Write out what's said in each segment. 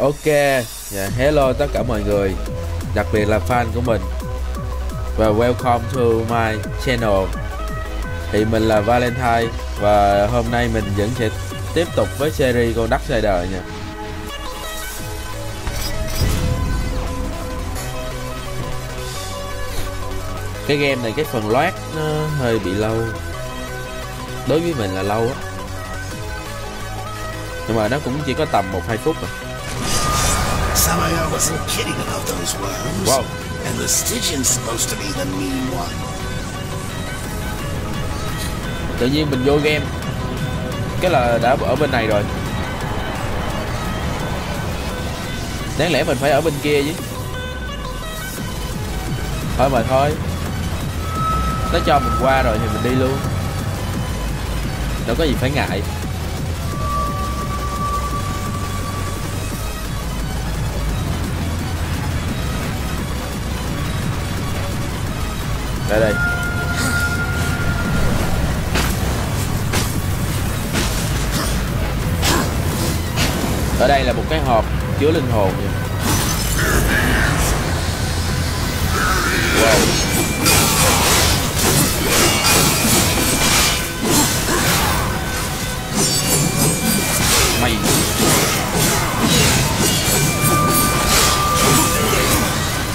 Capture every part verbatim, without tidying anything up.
Ok, yeah, hello tất cả mọi người, đặc biệt là fan của mình. Và welcome to my channel. Thì mình là Valentine và hôm nay mình vẫn sẽ tiếp tục với series con Darksiders nha. Cái game này cái phần loát nó hơi bị lâu. Đối với mình là lâu á. Nhưng mà nó cũng chỉ có tầm một hai phút rồi. Samaya wasn't kidding about those worms. Wow. And the Stygian's supposed to be the mean one. Tự nhiên mình vô game cái là đã ở bên này rồi. Đáng lẽ mình phải ở bên kia chứ. Thôi mà thôi. Nó cho mình qua rồi thì mình đi luôn. Đâu có gì phải ngại. Đây đây. Ở đây là một cái hộp chứa linh hồn vậy. Wow. Mày.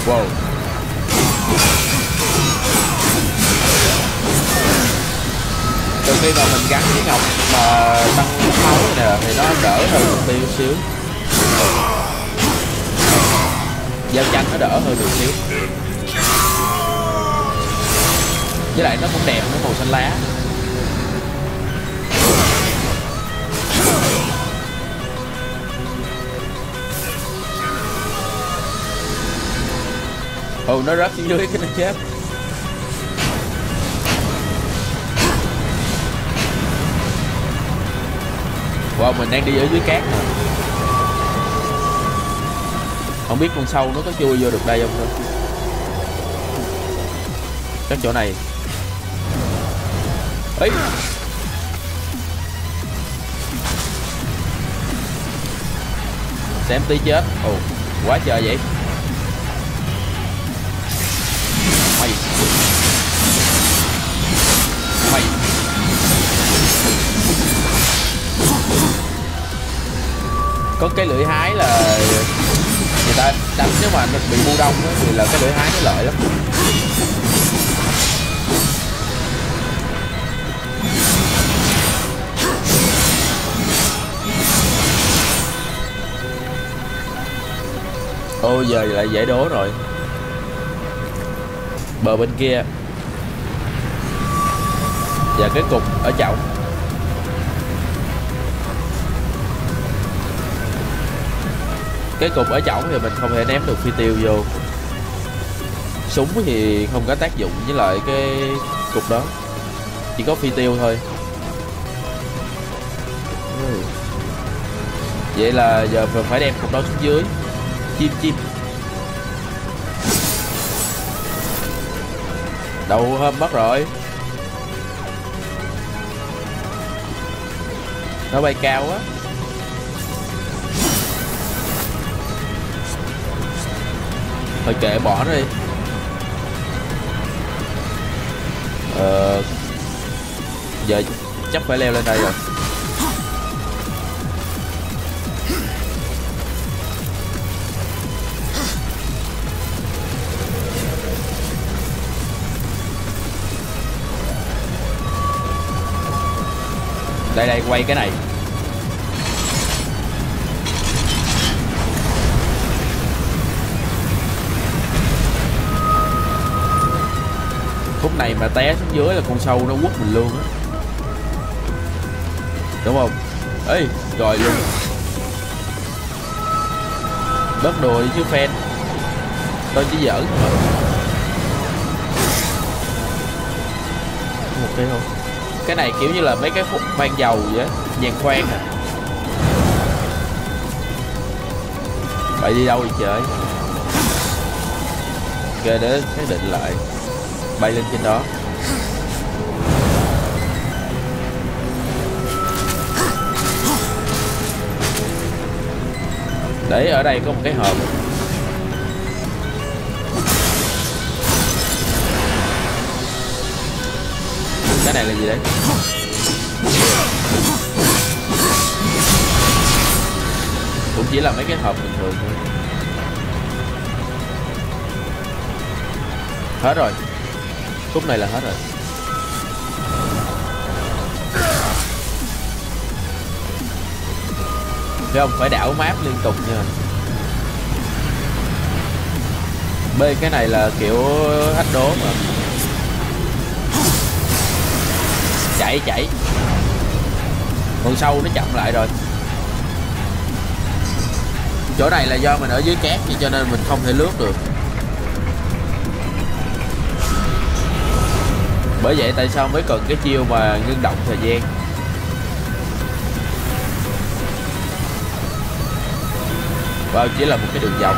Wow. Từ khi mà mình gắn với ngọc mà tăng máu nè thì nó đỡ hơn một tiêu xíu. Giao tranh nó đỡ hơn một xíu. Với lại nó cũng đẹp, nó màu xanh lá. Ồ, nó rớt xuống dưới cái này chết. Wow, mình đang đi ở dưới cát nè. Không biết con sâu nó có chui vô được đây không nữa. Các chỗ này. Ấy. Xem tí chết. Ồ, quá trời vậy. Mày. Mày. Có cái lưỡi hái là người ta đánh nếu mà nó bị bu đông thì là cái lưỡi hái nó lợi lắm. Ôi giờ lại dễ đố rồi. Bờ bên kia. Và cái cục ở chậu. Cái cục ở chậu thì mình không thể ném được phi tiêu vô. Súng thì không có tác dụng với lại cái cục đó. Chỉ có phi tiêu thôi. Vậy là giờ mình phải đem cục đó xuống dưới. Chim chim. Đầu hôm mất rồi. Nó bay cao á. Thôi kệ bỏ nó đi. Ờ, giờ chắc phải leo lên đây rồi. Đây đây, quay cái này. Khúc này mà té xuống dưới là con sâu nó quất mình luôn á. Đúng không? Ê, rồi luôn. Đất đùa đi chứ fan. Tôi chỉ giỡn thôi. Một cái không? Cái này kiểu như là mấy cái phục mang dầu vậy á, vàng khoan à. Phải đi đâu vậy trời. Ok, để xác định lại. Bay lên trên đó. để ở đây có một cái hộp. Cái này là gì đấy? Cũng chỉ là mấy cái hộp bình thường thôi. Hết rồi. Khúc này là hết rồi. Phải không? Phải đảo map liên tục nha. Bên cái này là kiểu thách đố mà. Chạy chạy. Còn sâu nó chậm lại rồi. Chỗ này là do mình ở dưới cát cho nên mình không thể lướt được. Bởi vậy tại sao mới cần cái chiêu mà ngưng động thời gian. Wow, chỉ là một cái đường vòng.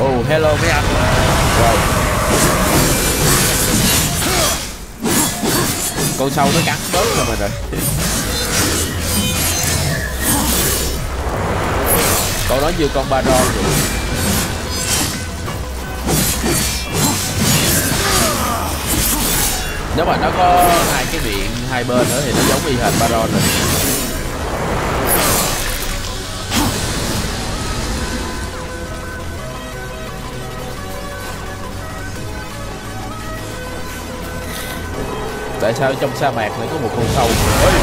Oh, hello mấy anh. Wow. Con sâu nó cắn bớt rồi mình rồi. Cậu nói như con Baron rồi. Nếu mà nó có hai cái miệng hai bên nữa thì nó giống y hệt Baron rồi. Tại sao trong sa mạc lại có một con sâu? Ê!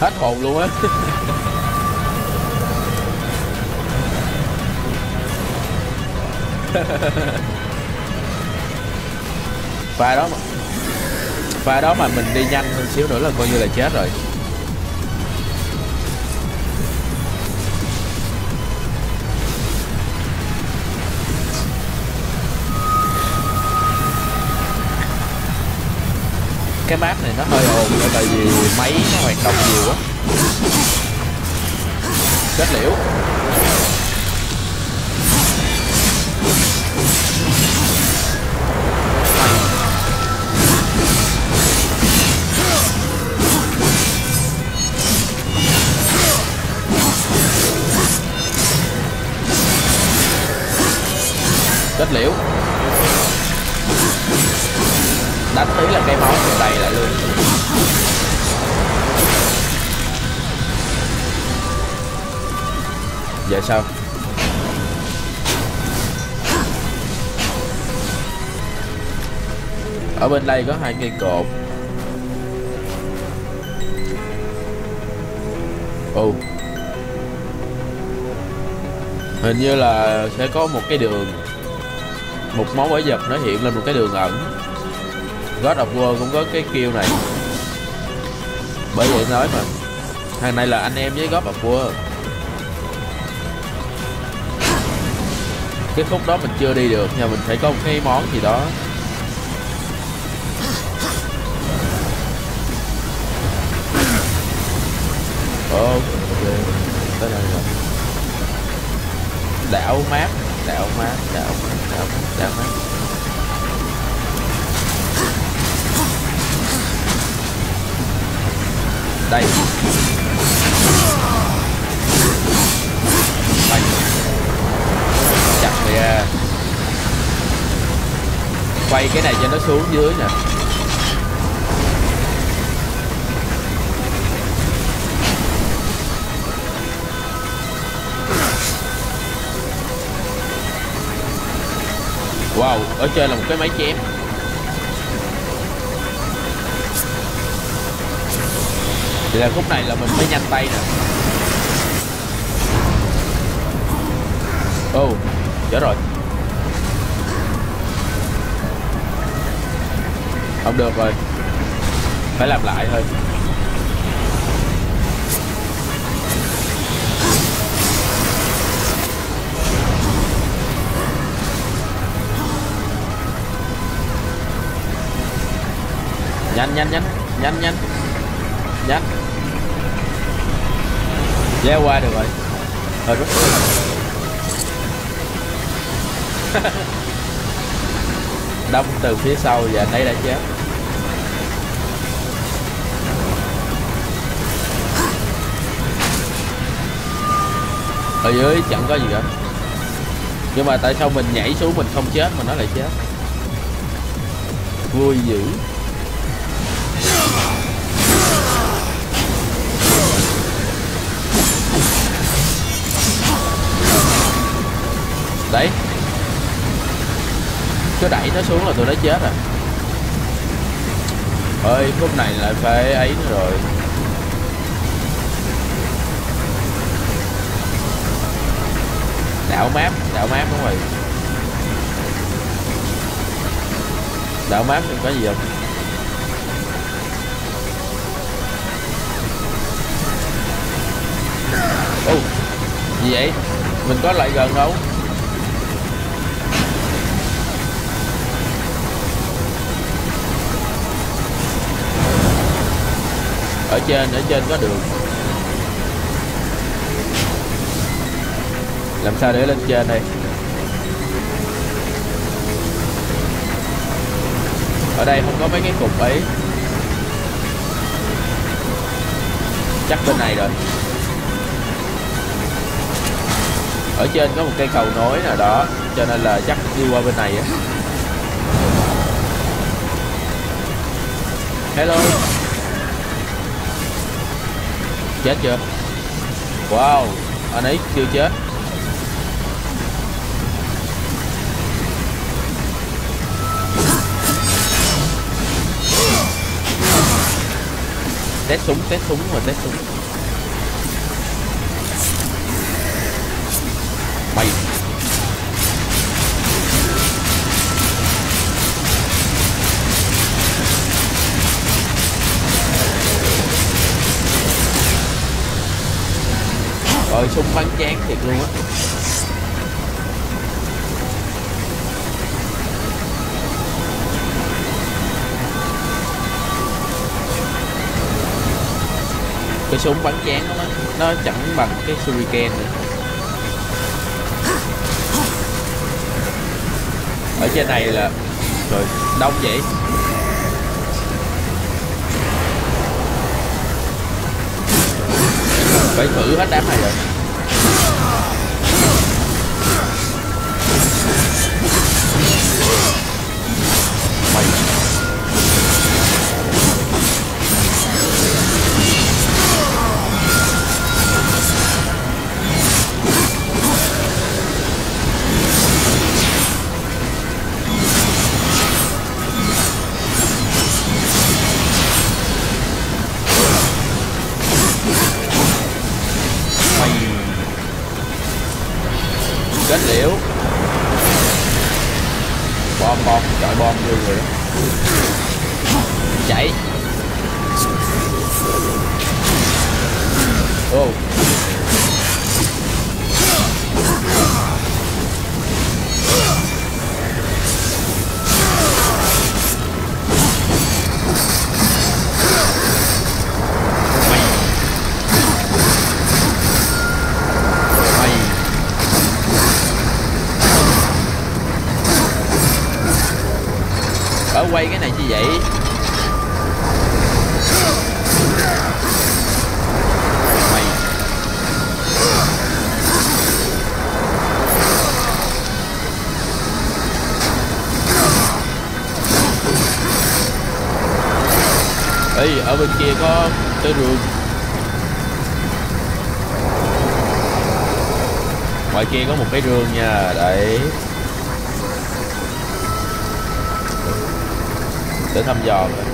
Hết hồn luôn á. Pha đó mà Pha đó mà mình đi nhanh hơn xíu nữa là coi như là chết rồi. Cái map này nó hơi ồn tại vì máy nó hoạt động nhiều quá. Chết liễu. Chết liễu. Đánh tí là cây máu thì đầy lại luôn. Vậy sao? Ở bên đây có hai cây cột. Ồ, hình như là sẽ có một cái đường, một máu bẫy dập nó hiện lên một cái đường ẩn. God of War cũng có cái kill này. Bởi vậy nói mà thằng này là anh em với God of War. Cái khúc đó mình chưa đi được nha, mình phải có một cái món gì đó. Ok, tới đây rồi. Đảo map, đảo map, đảo map, đảo map, đảo map. Đây. Đây. Chặt kìa. Quay cái này cho nó xuống dưới nè. Wow, ở trên là một cái máy chém. Vậy là khúc này là mình mới nhanh tay nè. Ô, oh, chết rồi. Không được rồi. Phải làm lại thôi. Nhanh nhanh nhanh. Nhanh nhanh. Nhanh. Ghé qua được rồi. Rồi rất đâm từ phía sau và anh ấy đã chết. Ở dưới chẳng có gì cả, nhưng mà tại sao mình nhảy xuống mình không chết mà nó lại chết, vui dữ. Đấy, cứ đẩy nó xuống là tụi nó chết à. Ơi khúc này lại phải ấy rồi. Đảo map, đảo map đúng rồi. Đảo map thì có gì không? Ô, oh, gì vậy? Mình có lại gần không? Ở trên, ở trên có đường. Làm sao để lên trên đây? Ở đây không có mấy cái cục ấy. Chắc bên này rồi. Ở trên có một cây cầu nối nào đó, cho nên là chắc đi qua bên này á. Hello. Chết chưa? Wow, anh ấy chưa chết. Test súng, test súng rồi, test súng. Mày. Rồi súng bắn chán thiệt luôn á. Cái súng bắn chán đó, nó chẳng bằng cái Shuriken nữa. Ở trên này là rồi đông vậy. Phải thử hết đám này rồi. Kết liễu bom bom trời bom vô người đó. Chạy. Ô oh. Quay cái này chi vậy? Mày. Ê, ở bên kia có cái rừng. Ngoài kia có một cái rừng nha, đấy. Để thăm dò rồi.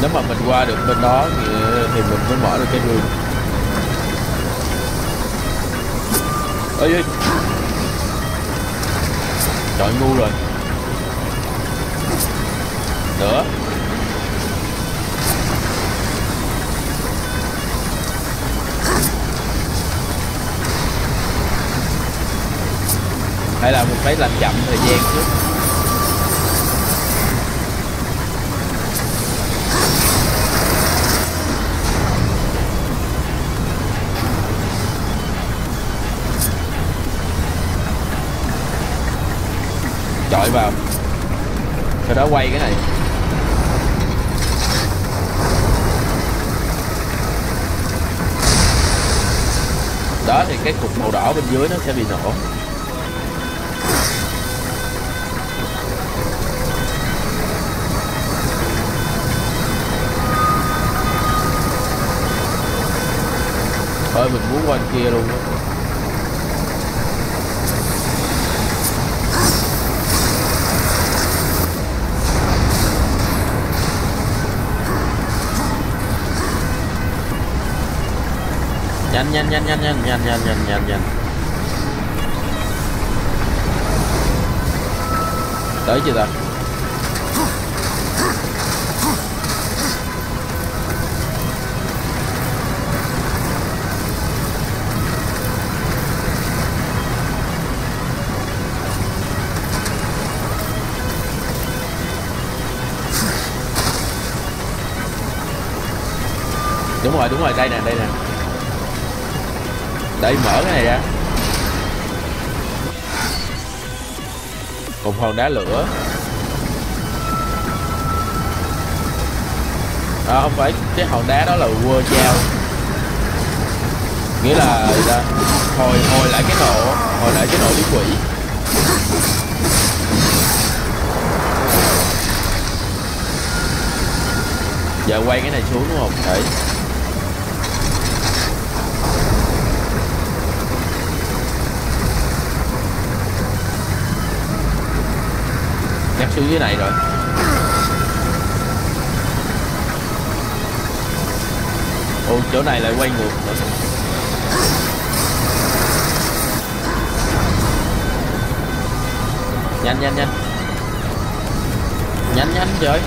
Nếu mà mình qua được bên đó thì, thì mình mới mở được cái đường. Ê ê, trời ngu rồi. Nữa hay là mình phải làm chậm thời gian trước. chọi vào, sau đó quay cái này. Đó thì cái cục màu đỏ bên dưới nó sẽ bị nổ. Thôi mình muốn qua bên kia luôn. Nhanh nhanh nhanh nhanh nhanh nhanh nhanh nhanh nhanh nhanh. Tới chưa ta? Đúng rồi, đúng rồi, đây nè, đây nè. Đây mở cái này ra. Cục hòn đá lửa. À không phải, cái hòn đá đó là World Gel. Nghĩa là hồi hồi lại cái nổ, hồi lại cái nổ đi quỷ. Giờ quay cái này xuống đúng không? Đấy. Nhắc xuống dưới này rồi. Ô, chỗ này lại quay ngược rồi. Nhanh nhanh nhanh. Nhanh nhanh rồi.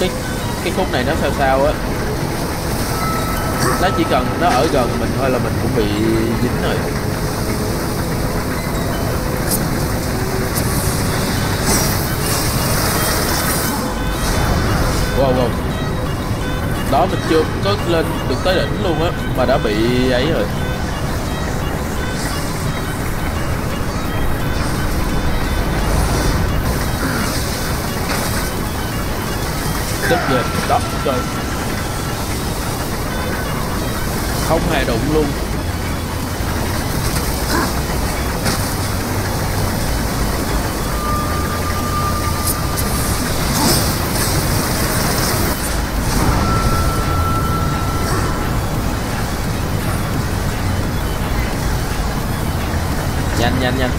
Cái, cái khúc này nó sao sao á. Nó chỉ cần nó ở gần mình thôi là mình cũng bị dính rồi. Wow wow. Đó mình chưa có lên được tới đỉnh luôn á mà đã bị ấy rồi. Tức về đó trời. Không hề đụng luôn. Nhanh nhanh nhanh.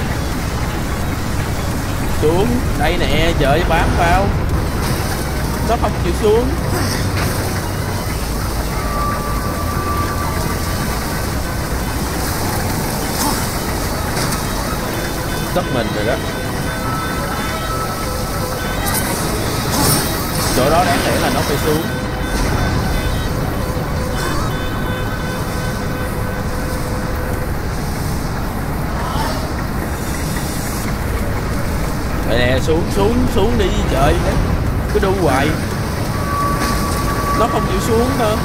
Xuống đây nè, trời bám vào. Nó không chịu xuống. Tất mình rồi đó. Chỗ đó đáng lẽ là nó phải xuống. Đây nè, xuống xuống xuống đi trời. Cứ đu hoài. Nó không chịu xuống nữa.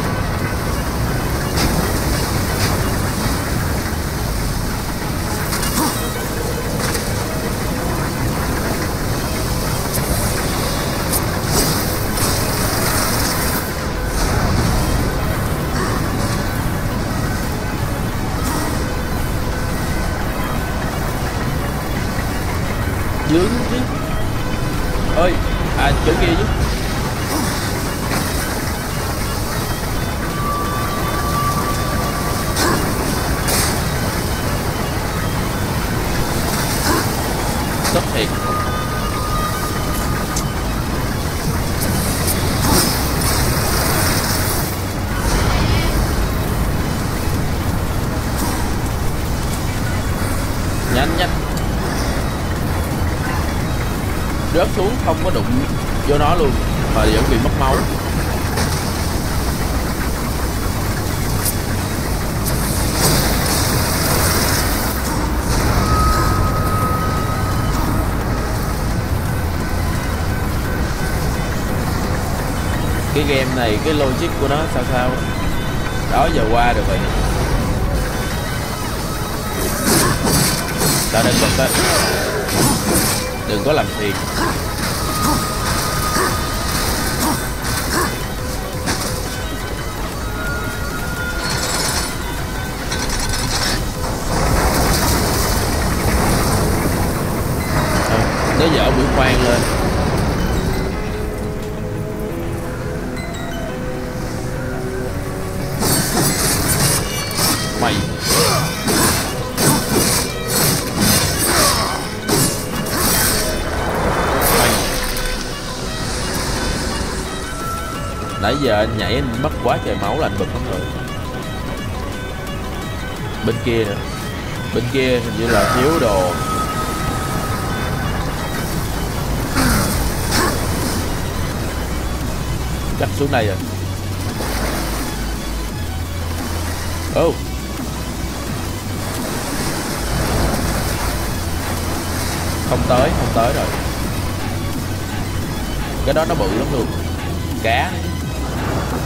Dướng chứ. Ơi, à chỗ kia chứ. Sốc thiệt. Nhanh nhanh. Rớt xuống không có đụng vô nó luôn mà vẫn bị mất máu. Cái game này cái logic của nó sao sao Đó giờ qua được rồi. Ta nên còn ta. Đừng có làm phiền. Nó dở mũi khoan lên. Mày Mày nãy giờ anh nhảy anh mất quá trời máu là anh bực lắm rồi. Bên kia nữa. Bên kia hình như là thiếu đồ. Chắc xuống đây rồi. Ô oh. Không tới, không tới rồi. Cái đó nó bự lắm luôn. Cá.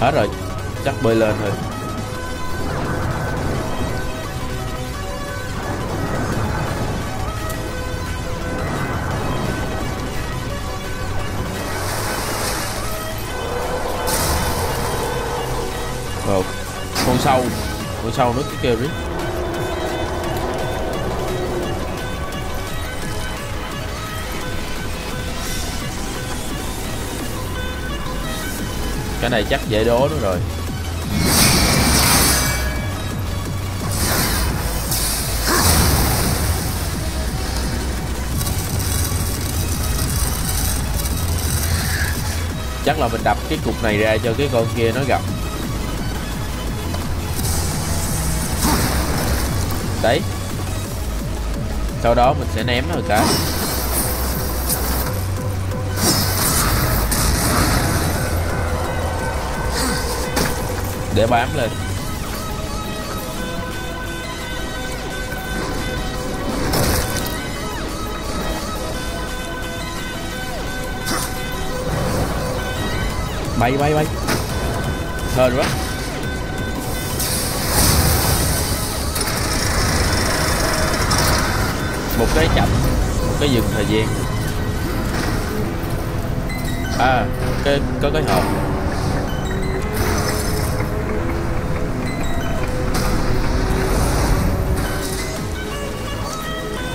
Hết rồi, chắc bơi lên thôi. Rồi, con sâu, con sâu nó cứ kêu rít. Cái này chắc dễ đố nữa rồi. Chắc là mình đập cái cục này ra cho cái con kia nó gặp. Đấy. Sau đó mình sẽ ném nó cái. Để bám lên. Bay bay bay. Hên quá. Một cái chậm, một cái dừng thời gian. À, cái có cái hộp.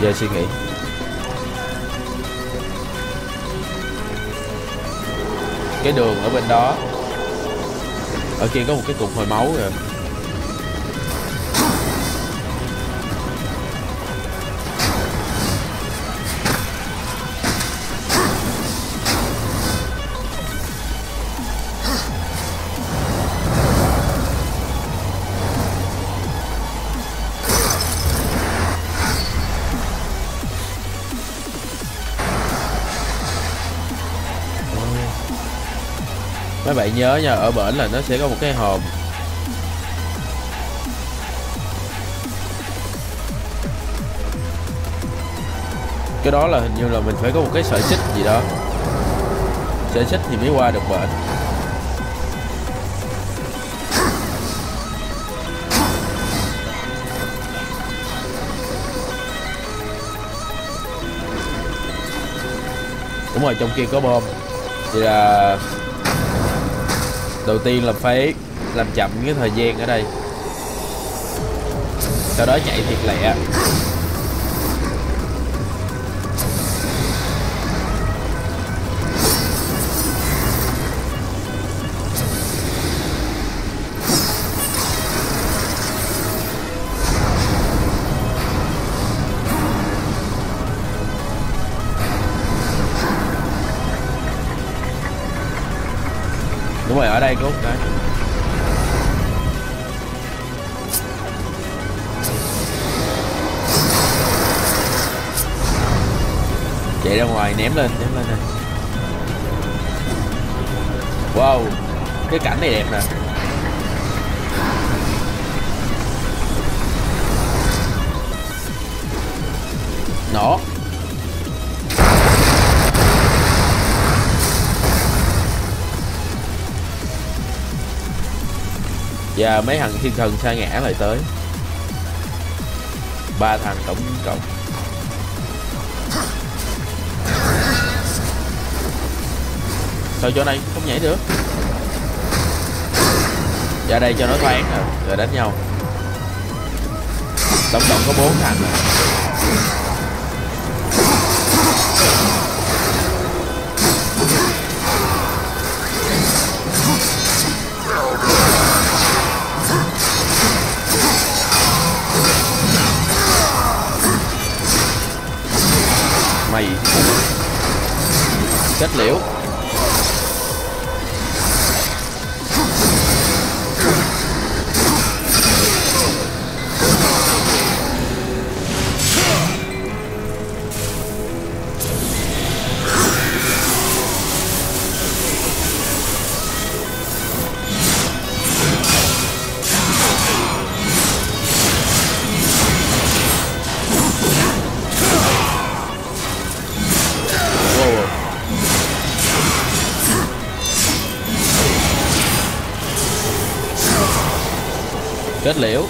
Giờ suy nghĩ. Cái đường ở bên đó. Ở kia có một cái cục hồi máu rồi. Mấy bạn nhớ nha, ở bển là nó sẽ có một cái hòm. Cái đó là hình như là mình phải có một cái sợi xích gì đó. Sợi xích thì mới qua được bển. Đúng rồi, trong kia có bom. Thì là đầu tiên là phải làm chậm cái thời gian ở đây, sau đó chạy thiệt lẹ. rồi, ở đây rút đấy. Chạy ra ngoài ném lên, ném lên này. Wow, cái cảnh này đẹp nè. Nổ. Và mấy thằng thiên thần sa ngã lại tới. Ba thằng tổng cộng. Thôi chỗ này không nhảy được. Ra đây cho nó thoáng rồi, rồi đánh nhau. Tổng cộng có bốn thằng rồi. Mày chết liễu. Kết liễu.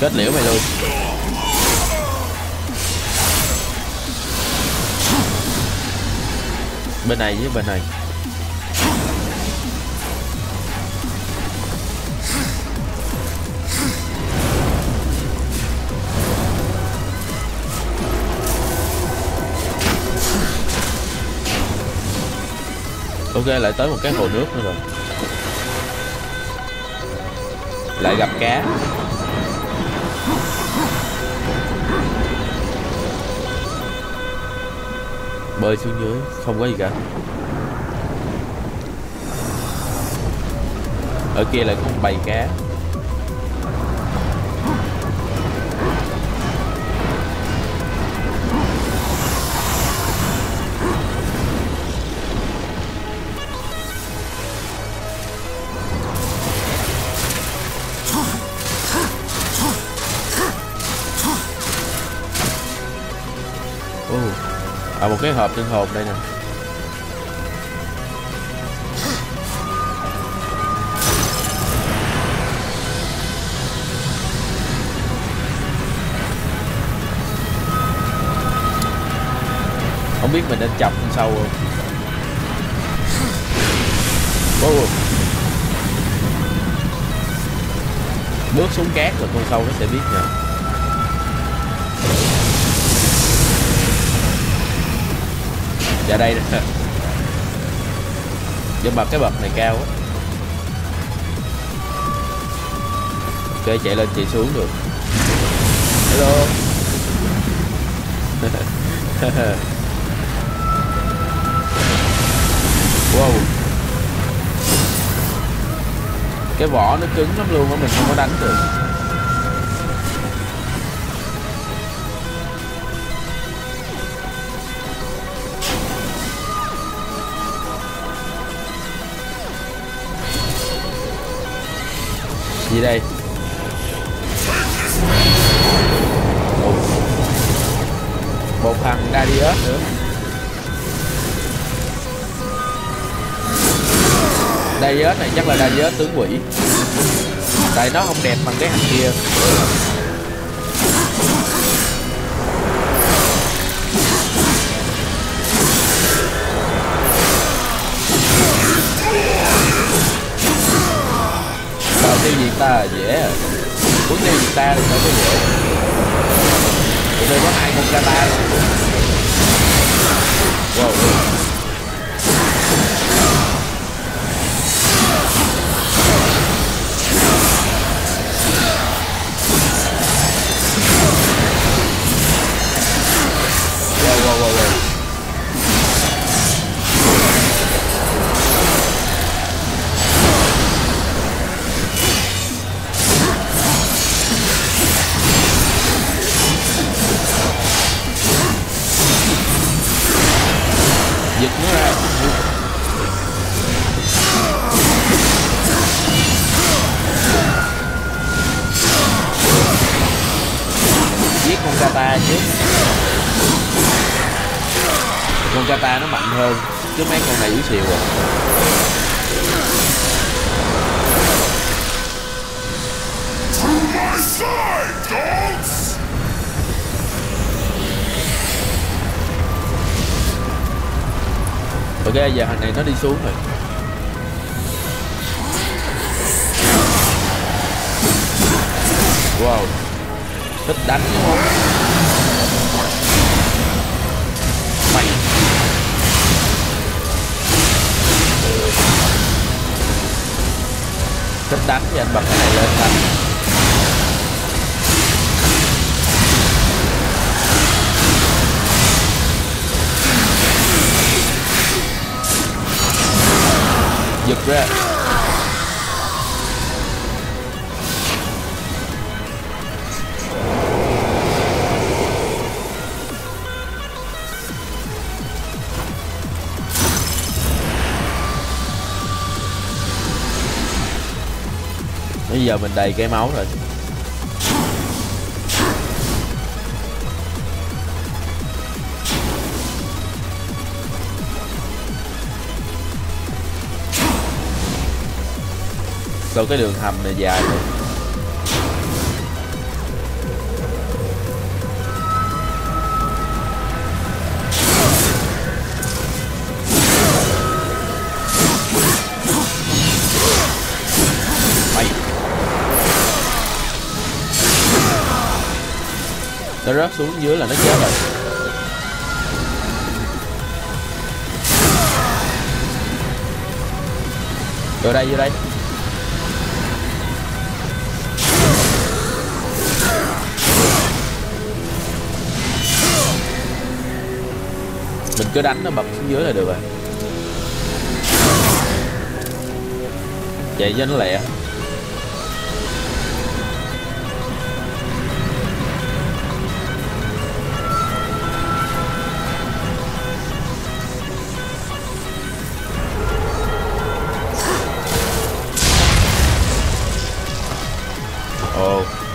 Kết liễu mày luôn. Bên này với bên này. Ok, lại tới một cái hồ nước nữa rồi. Lại gặp cá. Bơi xuống dưới, không có gì cả. Ở kia lại có một bầy cá. À, một cái hộp tinh hồn đây nè. Không biết mình nên chọc sâu không. Oh. Bước xuống cát rồi con sâu nó sẽ biết nha. Dạ đây nè. Nhưng mà cái bậc này cao á. Ok, chạy lên chạy xuống được. Hello. Wow. Cái vỏ nó cứng lắm luôn á, mình không có đánh được. Gì đây? Một, một thằng Darius nữa. Darius này chắc là Darius tướng quỷ. Tại nó không đẹp bằng cái thằng kia. Tiêu diệt ta là dễ à. Muốn tiêu diệt ta thì nó có dễ. Tụi tôi có hai con kata. Wow. kata nó mạnh hơn, chứ mấy con này yếu xìu rồi. Ok, giờ thằng này nó đi xuống rồi. Wow, thích đánh đúng không? Mày. Thích đánh thì anh bật cái này lên đánh. Giật ra. Bây giờ mình đầy cái máu rồi. Rồi cái đường hầm này dài rồi. Nó rớt xuống dưới là nó chết rồi. Vô đây, vô đây. Mình cứ đánh nó bập xuống dưới là được rồi. Chạy cho nó lẹ.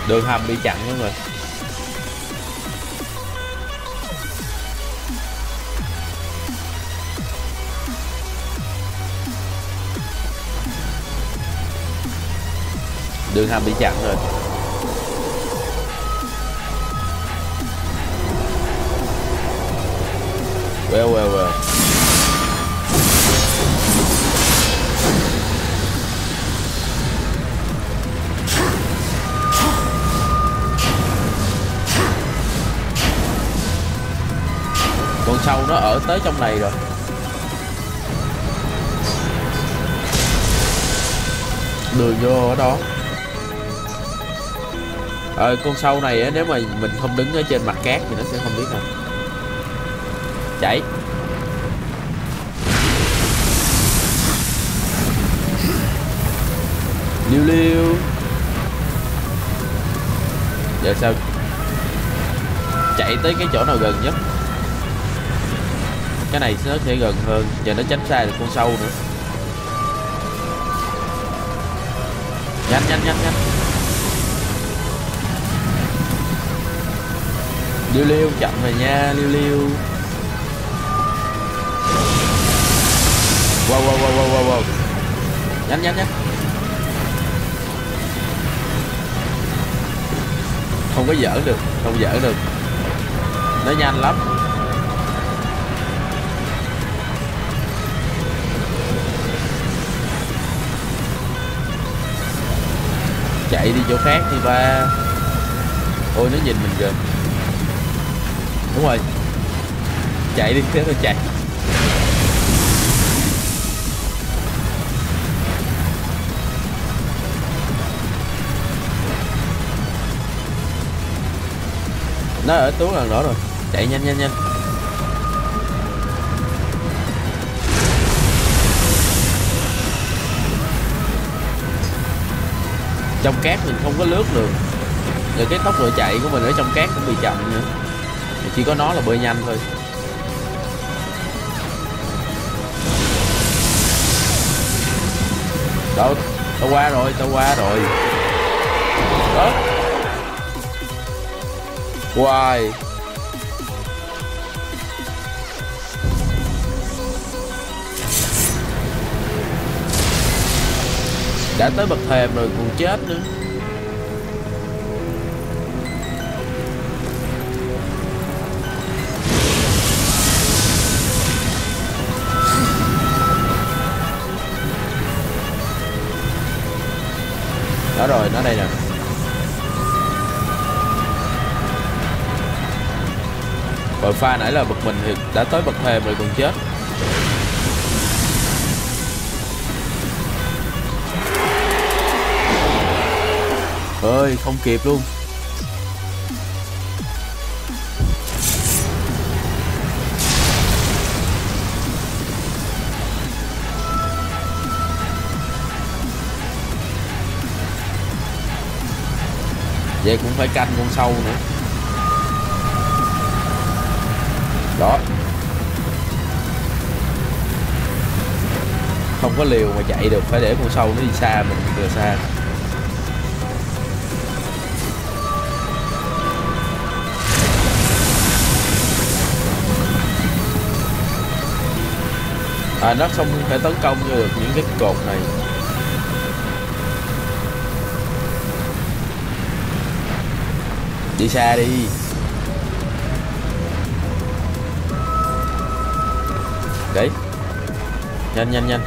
Đường hầm bị chặn luôn rồi. Đường hầm bị chặn rồi. Well, well, well. Con sâu nó ở tới trong này rồi. Đường vô ở đó. Ờ, con sâu này nếu mà mình không đứng ở trên mặt cát thì nó sẽ không biết đâu. Chạy. Liêu liêu. Giờ sao? Chạy tới cái chỗ nào gần nhất. Cái này nó sẽ gần hơn, giờ nó tránh xa được con sâu nữa. Nhanh nhanh nhanh nhanh. Liêu liêu chậm rồi nha, liêu liêu. Wow wow wow wow wow wow. Nhanh nhanh nhanh. Không có giỡn được, không giỡn được. Nó nhanh lắm. Chạy đi chỗ khác đi ba. Ôi nó nhìn mình kìa. Đúng rồi. Chạy đi, thế thôi chạy. Nó ở túi lần đó rồi. Chạy nhanh nhanh nhanh. Trong cát mình không có lướt được. Rồi cái tốc độ chạy của mình ở trong cát cũng bị chậm nữa. Chỉ có nó là bơi nhanh thôi. Đâu, tao qua rồi, tao qua rồi. Đó. Hoài. Đã tới bậc thềm rồi còn chết nữa. Đó rồi, nó đây nè. Bội pha nãy là bực mình thì đã tới bậc thềm rồi còn chết. Ơi, không kịp luôn. Vậy cũng phải canh con sâu nữa. Đó. Không có liều mà chạy được, phải để con sâu nó đi xa mình vừa xa. À, nó không thể tấn công như được những cái cột này. Đi xa đi. Đấy. Nhanh nhanh nhanh.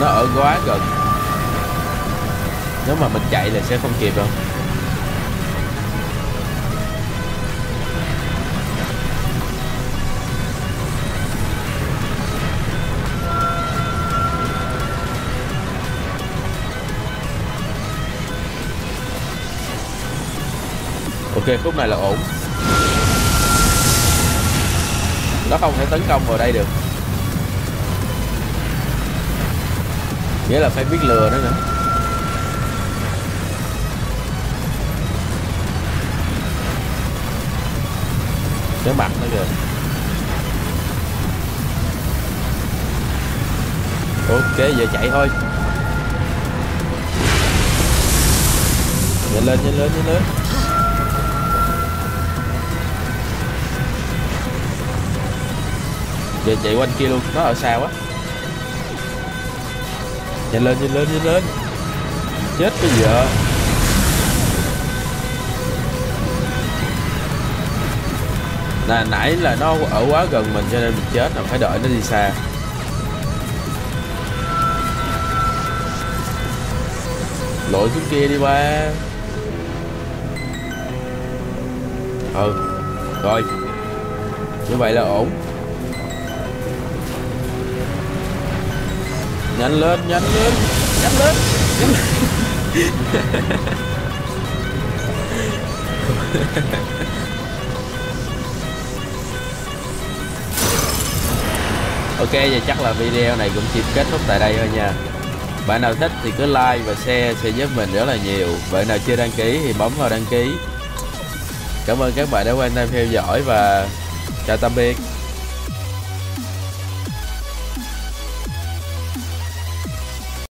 Nó ở quá gần. Nếu mà mình chạy là sẽ không kịp đâu. Ok, khúc này là ổn. Nó không thể tấn công vào đây được. Nghĩa là phải biết lừa nó nữa. Cái mặt nó kìa. Ok, giờ chạy thôi. Nhanh lên, nhanh lên, nhanh lên. Giờ chạy quanh kia luôn, nó ở xa quá. Nhanh lên, nhanh lên, nhanh lên. Chết bây giờ. Là nãy là nó ở quá gần mình cho nên mình chết, là phải đợi nó đi xa. Lội xuống kia đi ba. Ừ. Rồi. Như vậy là ổn. Nhanh lên, nhanh lên, nhanh lên, nhanh lên. Ok, giờ chắc là video này cũng chỉ kết thúc tại đây thôi nha. Bạn nào thích thì cứ like và share sẽ giúp mình rất là nhiều. Bạn nào chưa đăng ký thì bấm vào đăng ký. Cảm ơn các bạn đã quan tâm theo dõi và chào tạm biệt.